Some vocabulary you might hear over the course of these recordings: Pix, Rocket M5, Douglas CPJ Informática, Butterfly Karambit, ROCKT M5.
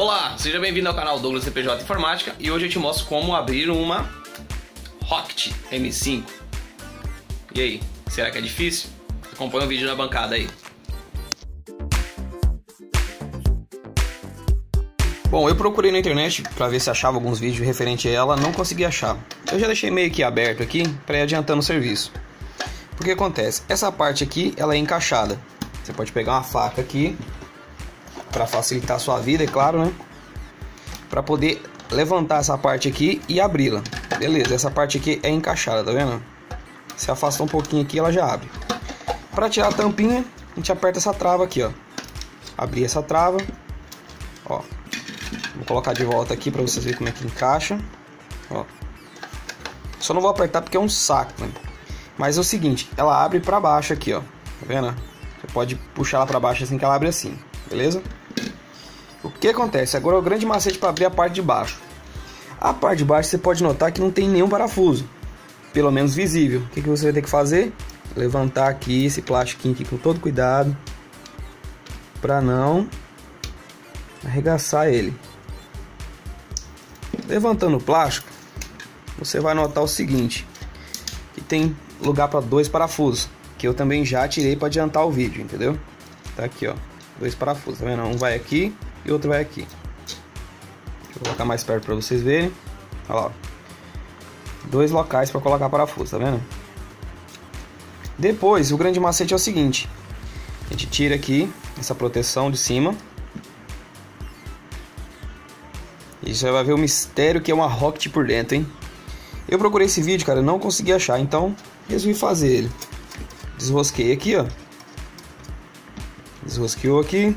Olá, seja bem-vindo ao canal Douglas CPJ Informática e hoje eu te mostro como abrir uma Rocket M5. E aí, será que é difícil? Acompanha o vídeo na bancada aí. Bom, eu procurei na internet para ver se achava alguns vídeos referente a ela, não consegui achar. Eu já deixei meio que aberto aqui para ir adiantando o serviço. Porque acontece, essa parte aqui ela é encaixada. Você pode pegar uma faca aqui, para facilitar a sua vida, é claro, né? Para poder levantar essa parte aqui e abri-la. Beleza, essa parte aqui é encaixada, tá vendo? Se afastar um pouquinho aqui, ela já abre. Para tirar a tampinha, a gente aperta essa trava aqui, ó. Abrir essa trava. Ó. Vou colocar de volta aqui para vocês verem como é que encaixa. Ó. Só não vou apertar porque é um saco, né? Mas é o seguinte, ela abre para baixo aqui, ó. Tá vendo? Você pode puxar ela para baixo assim que ela abre assim. Beleza? O que acontece? Agora é o grande macete para abrir a parte de baixo. A parte de baixo você pode notar que não tem nenhum parafuso, pelo menos visível. O que você vai ter que fazer? Levantar aqui esse plastiquinho aqui com todo cuidado, para não arregaçar ele. Levantando o plástico, você vai notar o seguinte, que tem lugar para dois parafusos, que eu também já tirei para adiantar o vídeo, entendeu? Tá aqui, ó. Dois parafusos, tá vendo? Um vai aqui e outro vai aqui. Deixa eu colocar mais perto para vocês verem. Olha lá, dois locais para colocar parafuso, tá vendo? Depois, o grande macete é o seguinte: a gente tira aqui essa proteção de cima e já vai ver o mistério que é uma Rocket por dentro, hein? Eu procurei esse vídeo, cara, não consegui achar, então resolvi fazer ele. Desrosquei aqui, ó. Desrosqueou aqui.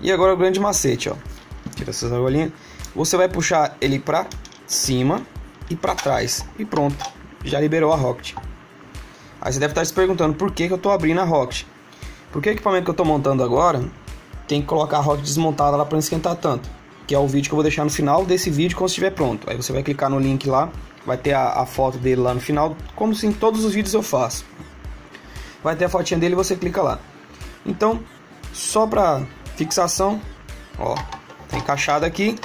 E agora o grande macete, ó. Tira essas argolinhas. Você vai puxar ele pra cima e pra trás. E pronto. Já liberou a Rocket. Aí você deve estar se perguntando por que eu tô abrindo a Rocket. Porque o equipamento que eu tô montando agora tem que colocar a Rocket desmontada lá pra não esquentar tanto. Que é o vídeo que eu vou deixar no final desse vídeo quando estiver pronto. Aí você vai clicar no link lá. Vai ter a foto dele lá no final. Como em todos os vídeos eu faço. Vai ter a fotinha dele e você clica lá. Então, só para fixação, ó, tá encaixado aqui.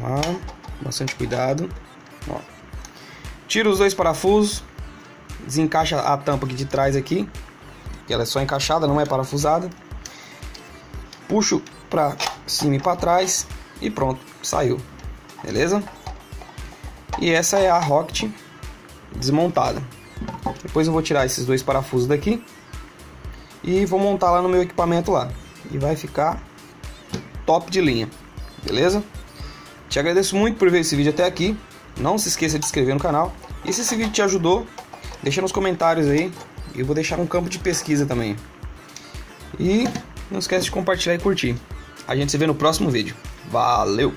Vamos lá, bastante cuidado. Ó. Tira os dois parafusos, desencaixa a tampa aqui de trás aqui, que ela é só encaixada, não é parafusada. Puxo para cima e para trás e pronto, saiu. Beleza? E essa é a Rocket desmontada. Depois eu vou tirar esses dois parafusos daqui e vou montar lá no meu equipamento lá. E vai ficar top de linha, beleza? Te agradeço muito por ver esse vídeo até aqui. Não se esqueça de se inscrever no canal. E se esse vídeo te ajudou, deixa nos comentários aí. Eu vou deixar um campo de pesquisa também. E não esquece de compartilhar e curtir. A gente se vê no próximo vídeo. Valeu!